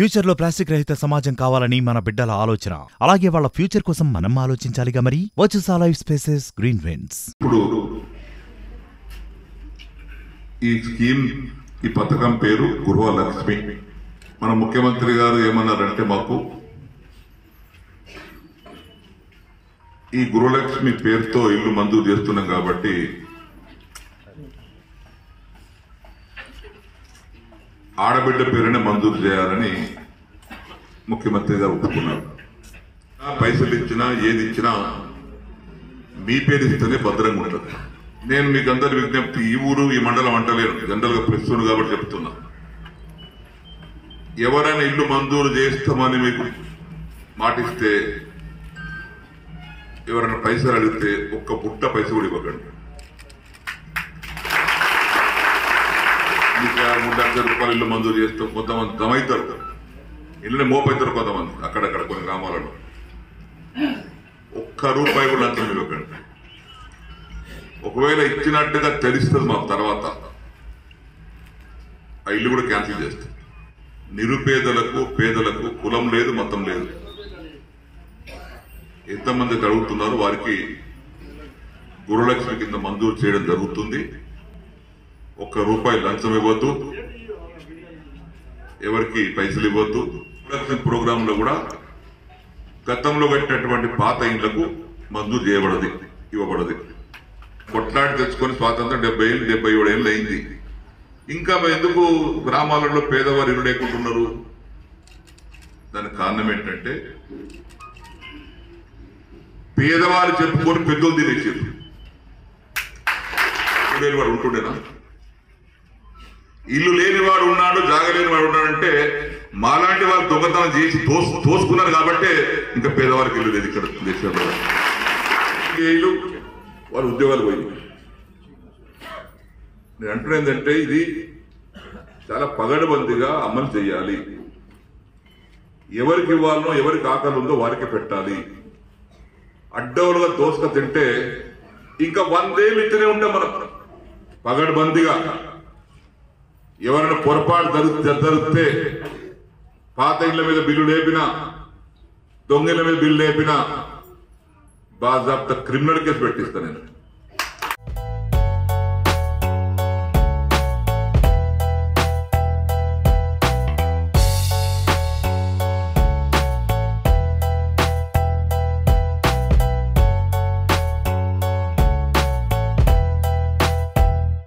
Future లో plastic రహిత సమాజం కావాలని మన బిడ్డల ఆలోచన, అలాగే వాళ్ళ ఫ్యూచర్ కోసం మనం ఆలోచించాలిగా మరి. Virtus all life spaces, green winds. ఇప్పుడు ఈ స్కీమ్, ఈ పథకం పేరు గృహలక్ష్మి. మన ముఖ్యమంత్రి గారు ఏమన్నారంటే, మాకు ఈ గృహలక్ష్మి పేరుతో ఇల్లు మంజూరు చేస్తున్నాం కాబట్టి ఆడబిడ్డ పేరునే మంజూరు చేయాలని ముఖ్యమంత్రి గారు ఒప్పుకున్నారు. పైసలు ఇచ్చినా ఏది ఇచ్చినా మీ పేరు ఇస్తేనే భద్రంగా ఉంటుంది. నేను మీకు అందరి విజ్ఞప్తి, ఈ ఊరు ఈ మండలం అంటలేను, జనరల్గా ప్రశ్న కాబట్టి చెప్తున్నా. ఎవరైనా ఇల్లు మంజూరు చేస్తామని మీకు మాటిస్తే, ఎవరైనా పైసలు అడిగితే ఒక్క పుట్ట పైస కూడా ఇవ్వకండి. మీకు 3 లక్షల రూపాయలు ఇల్లు మంజూరు చేస్తాం. కొంతమంది దమైతారు, ఇల్లునే మోపైతారు. కొంతమంది అక్కడక్కడ కొన్ని గ్రామాలలో ఒక్క రూపాయి కూడా లంచం ఇవ్వకండి. ఒకవేళ ఇచ్చినట్టుగా తెలుస్తుంది మాకు, తర్వాత ఆ ఇల్లు కూడా క్యాన్సిల్ చేస్తాం. నిరుపేదలకు, పేదలకు కులం లేదు, మతం లేదు. ఎంతమంది అడుగుతున్నారో వారికి గృహలక్ష్మి కింద మంజూరు చేయడం జరుగుతుంది. ఒక్క రూపాయి లంచం ఇవ్వద్దు, ఎవరికి పైసలు ఇవ్వద్దు. గృహలక్ష్మి ప్రోగ్రామ్ లో కూడా గతంలో కట్టినటువంటి పాత ఇండ్లకు మంజూరు చేయబడదు, ఇవ్వబడదు. కొట్లాడి తెచ్చుకొని స్వాతంత్రం 70 ఏళ్ళు అయింది. ఇంకా ఎందుకు గ్రామాలలో పేదవారు ఇల్లు లేకుంటున్నారు? దానికి కారణం ఏంటంటే, పేదవారు చెప్పుకొని పెద్దలు తినేసారు. ఇల్లు లేనివాడు ఉంటుండేనా? ఇల్లు లేనివాడు ఉన్నాడు, జాగలేనివాడు ఉన్నాడంటే మాలాంటి వారు దొంగతనం చేసి తోసుకున్నారు కాబట్టి ఇంకా పేదవారికి ఇల్లు లేదు. ఇక్కడ ఇల్లు వారు ఉద్యోగాలు పోయింది. నేను అంటున్నదంటే, ఇది చాలా పగడబందిగా అమలు చేయాలి. ఎవరికి ఇవ్వాలనో, ఎవరికి ఆకలి ఉందో వారికి పెట్టాలి. అడ్డవులుగా దోసుక తింటే ఇంకా 100 ఏళ్ళు ఇతనే ఉంటాం మనం పగడబందిగా. ఎవరైనా పొరపాటు జరిగితే, పాత ఇళ్ల మీద బిల్లు లేపినా, దొంగిల మీద బిల్లు లేపినా బాజాబ్తా క్రిమినల్ కేసు పెట్టిస్తా నేను.